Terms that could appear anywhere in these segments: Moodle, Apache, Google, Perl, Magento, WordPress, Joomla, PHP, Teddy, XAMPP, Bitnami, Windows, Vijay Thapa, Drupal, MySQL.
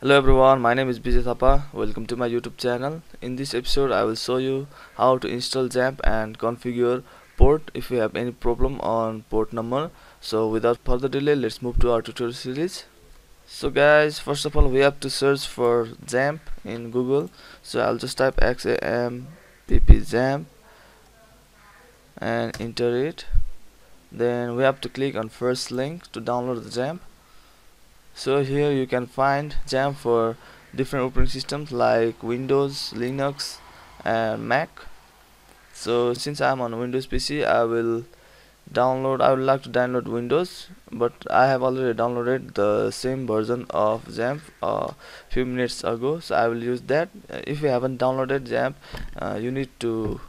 Hello everyone, my name is Vijay Thapa. Welcome to my YouTube channel. In this episode I will show you how to install XAMPP and configure port if you have any problem on port number. So without further delay, let's move to our tutorial series. So guys, first of all we have to search for XAMPP in Google. So I'll just type XAMPP XAMPP and enter it. Then we have to click on first link to download the XAMPP. So here you can find XAMPP for different operating systems like Windows, Linux and Mac. So since I'm on Windows PC, I would like to download Windows, but I have already downloaded the same version of XAMPP a few minutes ago, so I will use that. If you haven't downloaded XAMPP, you need to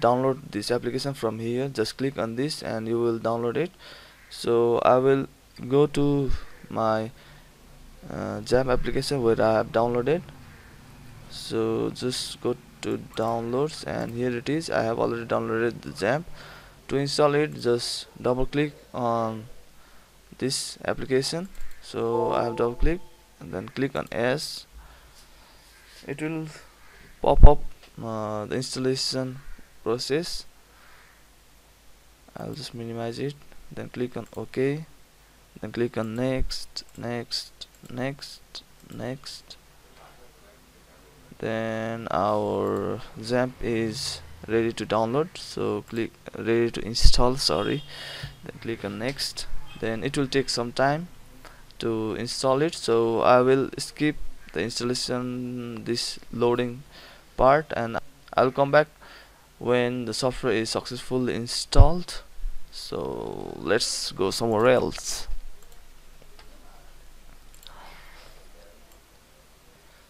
download this application from here. Just click on this and you will download it. So I will go to my XAMPP application where I have downloaded. So just go to downloads and here it is. I have already downloaded the XAMPP. To install it, just double click on this application. So I have double clicked and then click on S. It will pop up the installation process. I'll just minimize it, then click on OK, then click on next, next, next, next. Then our XAMPP is ready to download, so click ready to install, sorry, then click on next. Then it will take some time to install it, so I will skip the installation, this loading part, and I'll come back when the software is successfully installed. So let's go somewhere else.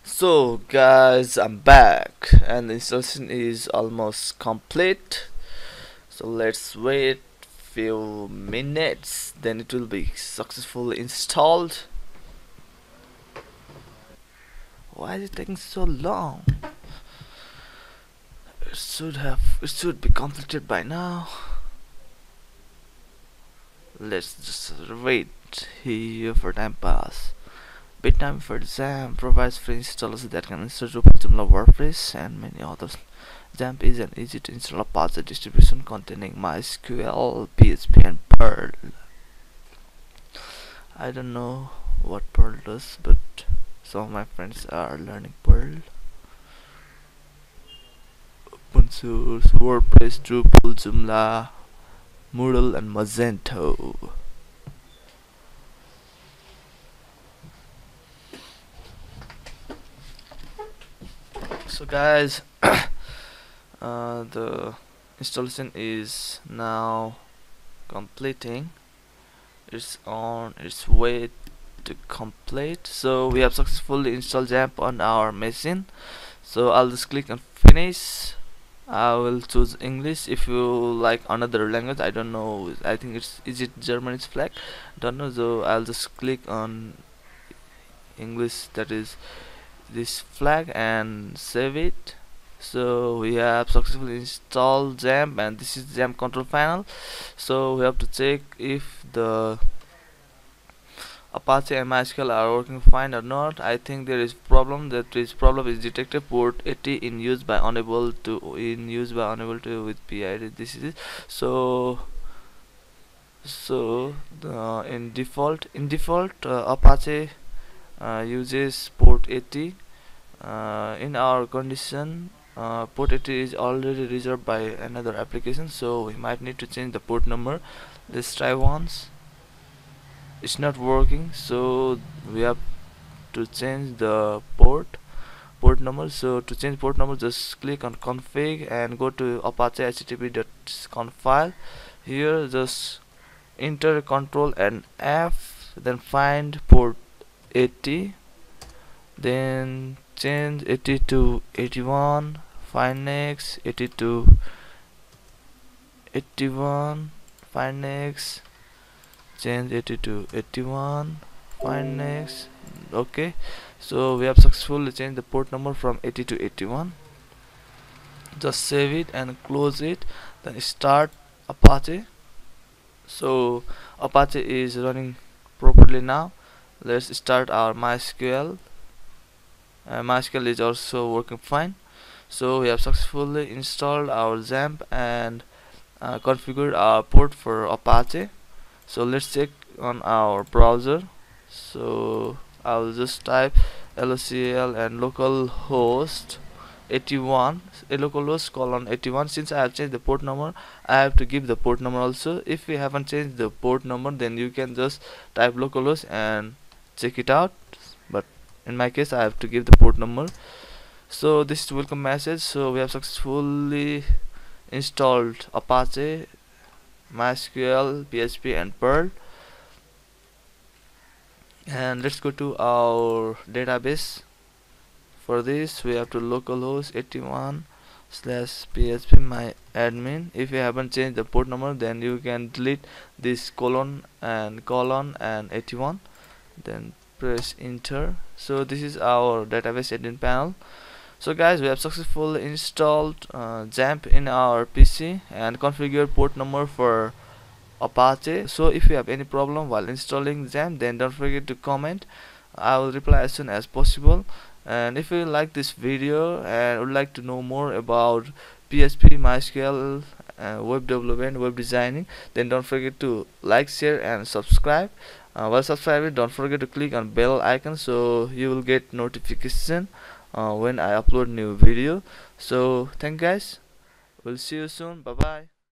So guys, I'm back and the installation is almost complete, so let's wait few minutes, then it will be successfully installed. Why is it taking so long? It should be completed by now. Let's just wait here for time pass. Bitnami for XAMPP provides free installers that can install Drupal, Joomla, WordPress and many others. XAMPP is an easy to install Apache distribution containing MySQL, PHP and Perl. I don't know what Perl does, but some of my friends are learning Perl. Open source, WordPress, Drupal, Joomla, Moodle and Magento. So guys, the installation is now completing. It's on its way to complete. So we have successfully installed XAMPP on our machine. So I'll just click on finish. I will choose English. If you like another language, I don't know, I think is it Germany's flag, don't know, so I'll just click on English, that is this flag, and save it. So we have successfully installed XAMPP and this is XAMPP control panel. So we have to check if the Apache and MySQL are working fine or not. I think there is problem. That is problem is detected port 80 in use by unable to with PID. This is it. So in default Apache uses port 80. In our condition, port 80 is already reserved by another application, so we might need to change the port number. Let's try once. It's not working, so we have to change the port number. So to change port number, just click on config and go to Apache http.conf file. Here just enter Control and F, then find port 80, then change 80 to 81, find next, 80 to 81, find next, change 80 to 81, find next. Okay, so we have successfully changed the port number from 80 to 81. Just save it and close it, then start Apache. So Apache is running properly now. Let's start our MySQL. MySQL is also working fine. So we have successfully installed our XAMPP and configured our port for Apache. So let's check on our browser. So I'll just type locl and localhost 81, a localhost colon 81. Since I have changed the port number, I have to give the port number also. If we haven't changed the port number, then you can just type localhost and check it out, but in my case I have to give the port number. So this is welcome message. So we have successfully installed Apache, MySQL, PHP and Perl. And let's go to our database. For this we have to localhost 81/phpMyAdmin. If you haven't changed the port number, then you can delete this colon and 81, then press enter. So this is our database admin panel. So guys, we have successfully installed XAMPP in our PC and configured port number for Apache. So if you have any problem while installing XAMPP, then don't forget to comment. I will reply as soon as possible. And if you like this video and would like to know more about PHP, MySQL, web development, web designing, then don't forget to like, share and subscribe. While subscribing, don't forget to click on bell icon so you will get notification when I upload new video. So thank you guys, we'll see you soon. Bye bye.